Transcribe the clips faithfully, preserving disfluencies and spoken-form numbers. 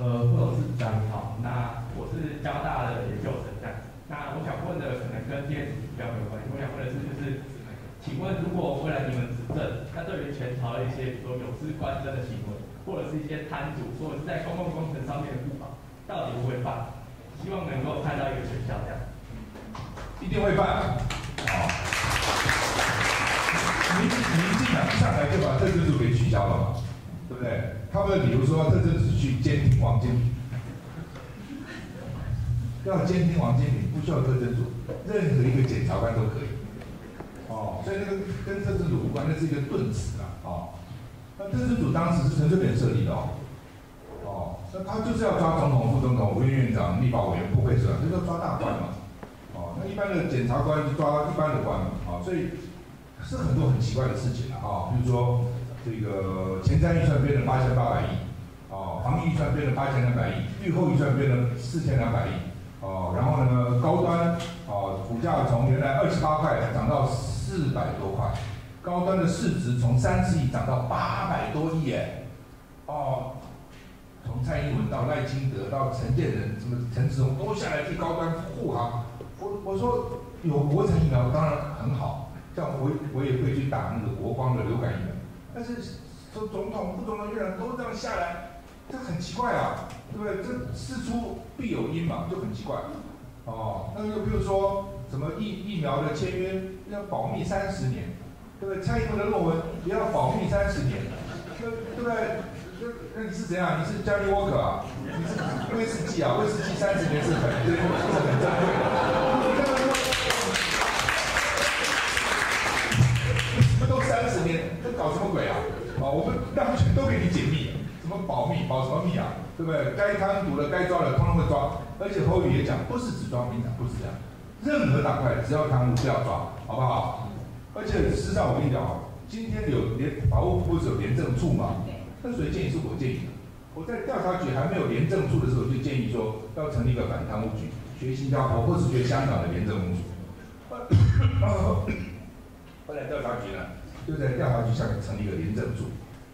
呃，顾董事长你好，那我是交大的研究生，那我想问的可能跟今天主题比较有关系，我想问的是就是，请问如果未来你们执政，那对于全朝的一些比如说有失官箴的行为，或者是一些摊主或者是在公共工程上面的不法，到底会不会办？希望能够看到一个选项这样。一定会办。好，民民进党上来就把政治组给取消了嘛，对不对？ 他们比如说，这就是去监听王金平，要监听王金平不需要特侦组，任何一个检察官都可以。哦，所以那个跟特侦组无关，那是一个盾词啊。哦，那特侦组当时是陈水扁设立的哦。哦，那他就是要抓总统、副总统、院院长、立法委员、部会首长，这叫抓大官嘛。哦，那一般的检察官就抓一般的官嘛。哦，所以是很多很奇怪的事情啊。哦，比如说。 这个前瞻预算变成八千八百亿，哦，防疫预算变成八千两百亿，预后预算变成四千两百亿，哦，然后呢，高端哦，股价从原来二十八块涨到四百多块，高端的市值从三十亿涨到八百多亿耶，哦，从蔡英文到赖清德到陈建仁，什么陈时中都下来替高端护航。我我说有国产疫苗当然很好，像我我也会去打那个国光的流感疫苗。 但是说总统、副总统、院长都这样下来，这很奇怪啊，对不对？这事出必有因嘛，就很奇怪。哦，那又比如说什么疫疫苗的签约要保密三十年，对不对？蔡英文的论文也要保密三十年，对对不对？那你是怎样？你是 Johnny Walker 啊？你是威士忌啊？威士忌三十年是很珍贵，是很珍贵的。什么都三十年。 搞什么鬼啊！啊，我们完全都给你解密，什么保密保什么密啊，对不对？该贪渎的、该抓的，通通会抓。而且侯友宜也讲，不是只抓民党，不是这样，任何党派只要贪污就要抓，好不好？而且事实上我跟你讲啊，今天有廉法务部不是有廉政处嘛？那谁建议是我建议的。我在调查局还没有廉政处的时候，就建议说要成立一个反贪污局，学新加坡或是学香港的廉政公署。后来调查局呢？ 就在调查局下面成立一个廉政组，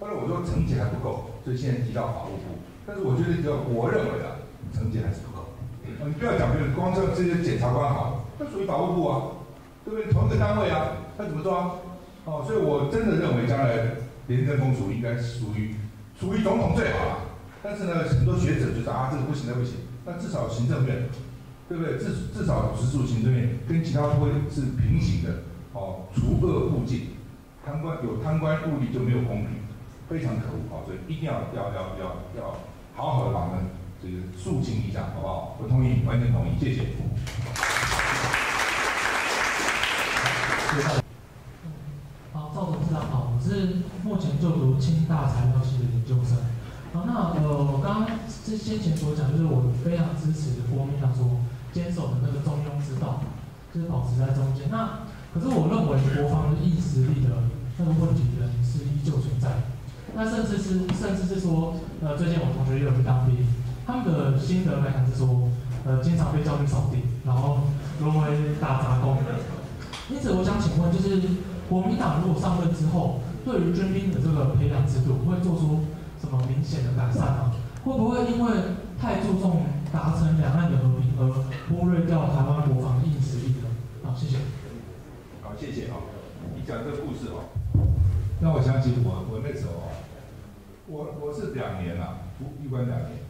后来我说惩戒还不够，所以现在提到法务部。但是我觉得，只要我认为啊，惩戒还是不够。你不要讲别人，光这这些检察官好，那属于法务部啊，对不对？同一个单位啊，那怎么做啊？哦，所以我真的认为，将来廉政公署应该属于属于总统最好了。但是呢，很多学者就说啊，这个不行，那不行。那至少行政院，对不对？至至少直属行政院跟其他部会是平行的，哦，除恶务尽。 贪官有贪官污吏就没有公平，非常可恶啊！所以一定要要要要要好好的把我们这个肃清一下，好不好？我同意，完全同意，谢谢。好，赵董事长好，我是目前就读清大材料系的研究生。好，那呃，我刚刚之先前所讲，就是我非常支持国民党所坚守的那个中庸之道，就是保持在中间。那 可是我认为国防的硬实力的那个问题仍是依旧存在，那甚至是甚至是说，呃，最近我同学也有去当兵，他们的心得来讲是说，呃，经常被叫去扫地，然后沦为打杂工。因此，我想请问，就是国民党如果上任之后，对于军兵的这个培养制度会做出什么明显的改善吗？会不会因为太注重达成两岸的和平而忽略掉台湾国防硬实力呢？好，谢谢。 谢谢啊、哦！你讲这个故事哦，让我想起我我那时候啊、哦，我我是两年啊，服役官两年，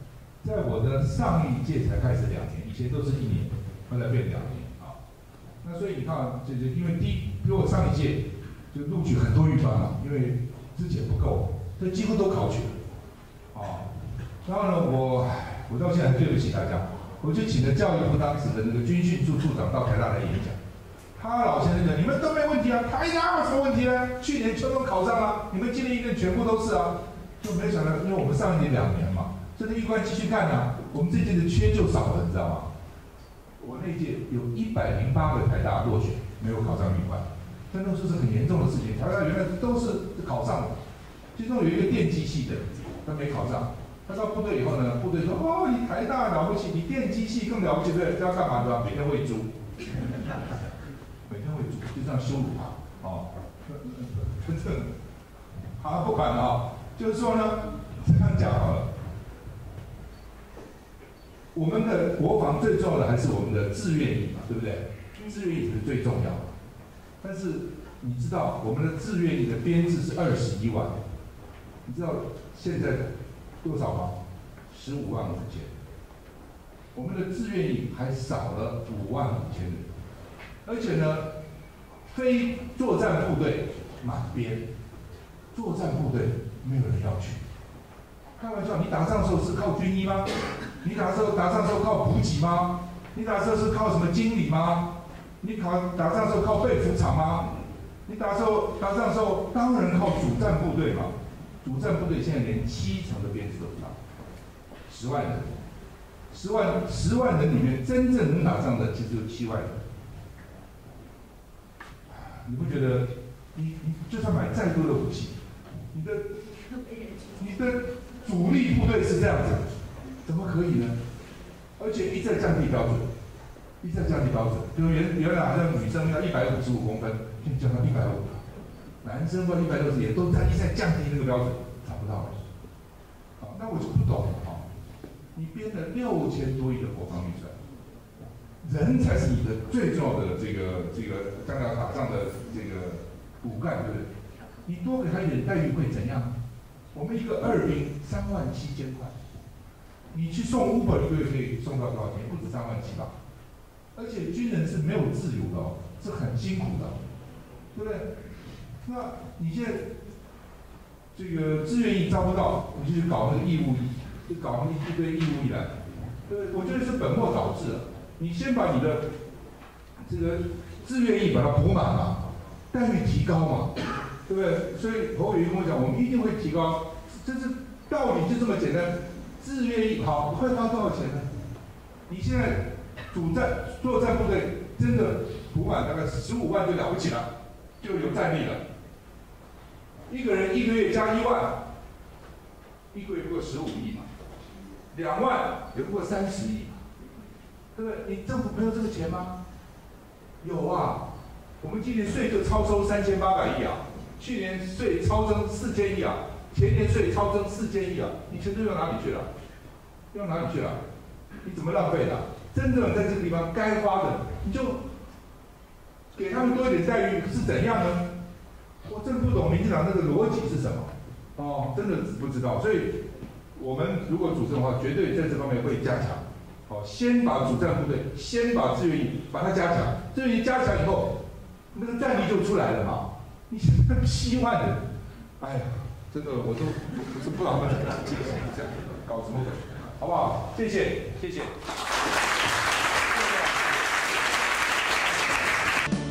在我的上一届才开始两年，以前都是一年，后来变两年啊、哦。那所以你看，就是因为第一，比我上一届就录取很多预官了，因为之前不够，所以几乎都考取了啊、哦。然后呢，我我到现在对不起大家，我就请了教育部当时的那个军训处处长到台大来演讲。 他老先生讲，你们都没问题啊，台大有什么问题呢？去年全部考上了，你们今年一定全部都是啊，就没想到，因为我们上一年两年嘛，这个预官继续干啊，我们这届的缺就少了，你知道吗？我那届有一百零八个台大落选，没有考上预官，但那时候是很严重的事情，台大原来都是考上的，其中有一个电机系的，他没考上，他到部队以后呢，部队说哦，你台大了不起，你电机系更了不起，对，这要干嘛对吧？每天喂猪。每天为主，就这样羞辱他，哦，真正，好，不管了啊、哦，就是说呢，这样讲好了，我们的国防最重要的还是我们的志愿役嘛，对不对？志愿役是最重要的。但是你知道我们的志愿役的编制是二十一万，你知道现在多少吗？十五万五千。我们的志愿役还少了五万五千人，而且呢，非作战部队满编，作战部队没有人要去。开玩笑，你打仗的时候是靠军医吗？ 你打仗打仗时候靠补给吗？你打仗是靠什么经理吗？你考打仗时候靠被服厂吗？你打仗打仗时候当然靠主战部队嘛。主战部队现在连七成的编制都不到，十万人，十万十万人里面真正能打仗的其实有七万人。你不觉得？你你就算买再多的武器，你的你的主力部队是这样子的。 怎么可以呢？而且一再降低标准，一再降低标准。就原原来好像女生要一百五十五公分，现在降到一百五，男生到一百六十也都在一再降低那个标准，找不到了。好，那我就不懂了啊！你编了六千多亿的国防预算，人才是你的最重要的这个这个刚刚打仗的这个骨干，对不对？你多给他一点待遇会怎样？我们一个二兵三万七千块。 你去送 Uber 一个月可以送到多少钱？不止三万七吧。而且军人是没有自由的哦，是很辛苦的，对不对？那你现在这个志愿役招不到，你就去搞那个义务役，就搞一堆义务役来，对不对？我觉得是本末倒置了。你先把你的这个志愿役把它补满嘛，待遇提高嘛，对不对？所以侯友宜跟我讲，我们一定会提高，这是道理就这么简单。 自愿役好会花多少钱呢？你现在主战作战部队真的补满大概十五万就了不起了，就有战力了。一个人一个月加一万，一个月不过十五亿嘛，两万也不过三十亿嘛，对不对？你政府没有这个钱吗？有啊，我们今年税就超收三千八百亿啊，去年税超增四千亿啊。 前年税超增四千亿啊！你钱都用哪里去了？用哪里去了？你怎么浪费的？真正在这个地方该花的，你就给他们多一点待遇是怎样呢？我真不懂民进党那个逻辑是什么哦，真的不知道。所以我们如果主政的话，绝对在这方面会加强。哦，先把主战部队，先把志愿役把它加强，志愿役加强以后，那个战力就出来了嘛。你现在七万人，哎呀！ 真的，我都不是不知道他们这个这样搞什么鬼，好不好？谢谢，谢谢。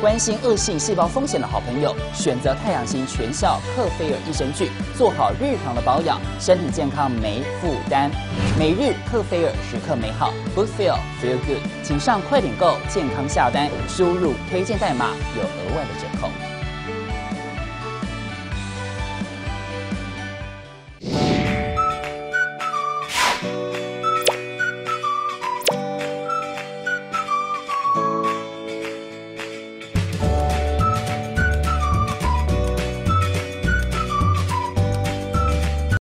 关心恶性细胞风险的好朋友，选择太阳星全效克菲尔益生菌，做好日常的保养，身体健康没负担。每日克菲尔，时刻美好 ，Good Feel Feel Good， 请上快点购健康下单，输入推荐代码有额外的折扣。